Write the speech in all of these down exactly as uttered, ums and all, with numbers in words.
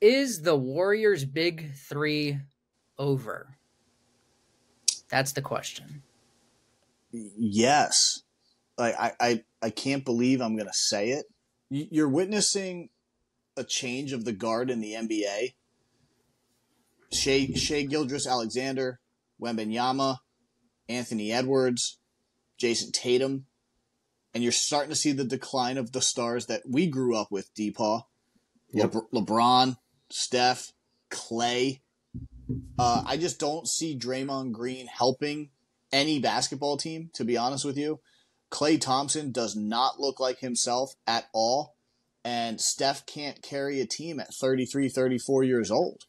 Is the Warriors' big three over? That's the question. Yes. Like, I, I, I can't believe I'm going to say it. You're witnessing a change of the guard in the N B A. Shai, Shai Gilgeous Alexander, Wembenyama, Anthony Edwards, Jason Tatum. And you're starting to see the decline of the stars that we grew up with, Deepaw. Yep. Le- LeBron, Steph, Klay. Uh, I just don't see Draymond Green helping any basketball team, to be honest with you. Klay Thompson does not look like himself at all. And Steph can't carry a team at thirty-three, thirty-four years old.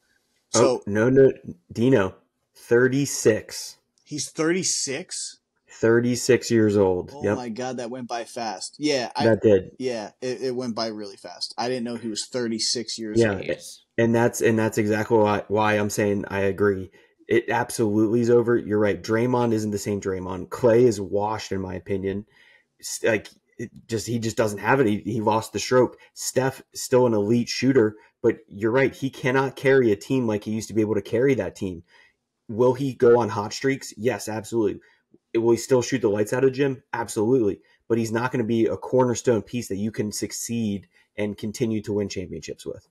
So oh, no, no, Dino, thirty-six. He's thirty-six? thirty-six years old. Oh, yep. My God, that went by fast. Yeah. I, that did. Yeah, it, it went by really fast. I didn't know he was thirty-six years yeah, old. And that's, and that's exactly why, why I'm saying I agree. It absolutely is over. You're right. Draymond isn't the same Draymond. Klay is washed, in my opinion. Like, it just he just doesn't have it. He, he lost the stroke. Steph, still an elite shooter, but you're right. He cannot carry a team like he used to be able to carry that team. Will he go on hot streaks? Yes, absolutely. Will he still shoot the lights out of Jim? Absolutely. But he's not going to be a cornerstone piece that you can succeed and continue to win championships with.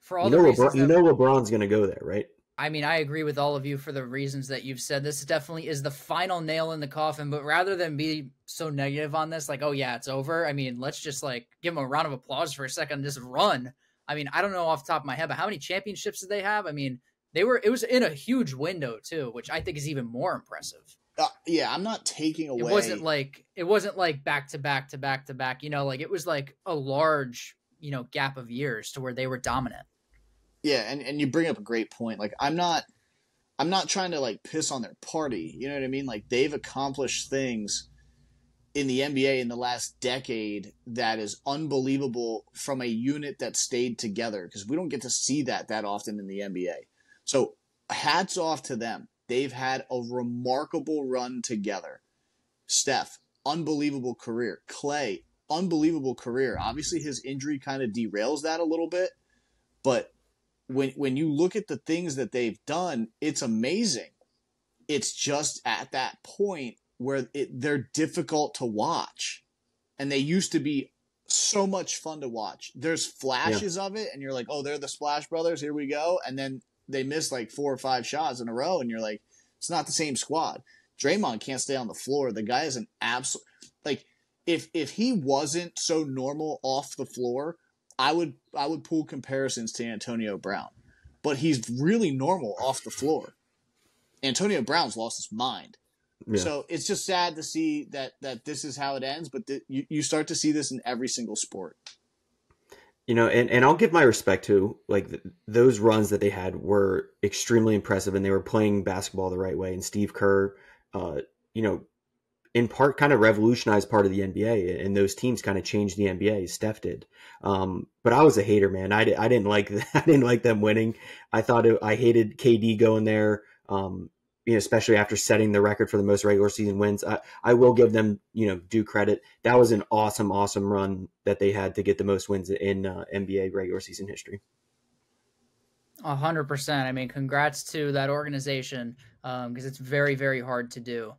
For all you know, the reasons LeBron, you know LeBron's going to go there, right? I mean, I agree with all of you for the reasons that you've said. This definitely is the final nail in the coffin, but rather than be so negative on this, like, oh yeah, it's over. I mean, let's just like give them a round of applause for a second and just run. I mean, I don't know off the top of my head, but how many championships did they have? I mean, they were, it was in a huge window too, which I think is even more impressive. Uh, yeah. I'm not taking away. It wasn't like, it wasn't like back to back to back to back, you know, like it was like a large, you know, gap of years to where they were dominant. Yeah, and, and you bring up a great point. Like, I'm not I'm not trying to, like, piss on their party. You know what I mean? Like, they've accomplished things in the N B A in the last decade that is unbelievable from a unit that stayed together, because we don't get to see that that often in the N B A. So hats off to them. They've had a remarkable run together. Steph, unbelievable career. Klay, unbelievable career. Obviously, his injury kind of derails that a little bit, but When when you look at the things that they've done, it's amazing. It's just at that point where it, they're difficult to watch. And they used to be so much fun to watch. There's flashes yeah. of it, and you're like, oh, they're the Splash Brothers, here we go. And then they miss like four or five shots in a row, and you're like, it's not the same squad. Draymond can't stay on the floor. The guy is an absolute – like, if if he wasn't so normal off the floor – I would I would pull comparisons to Antonio Brown, but he's really normal off the floor. Antonio Brown's lost his mind. Yeah. So it's just sad to see that, that this is how it ends, but th- you, you start to see this in every single sport. You know, and, and I'll give my respect to, like, th- those runs that they had were extremely impressive, and they were playing basketball the right way. And Steve Kerr, uh, you know, in part kind of revolutionized part of the N B A, and those teams kind of changed the N B A. Steph did. Um, but I was a hater, man. I, I didn't like, I didn't like them winning. I thought it, I hated K D going there. Um, you know, especially after setting the record for the most regular season wins. I, I will give them, you know, due credit. That was an awesome, awesome run that they had to get the most wins in uh, N B A regular season history. A hundred percent. I mean, congrats to that organization. Um, cause it's very, very hard to do.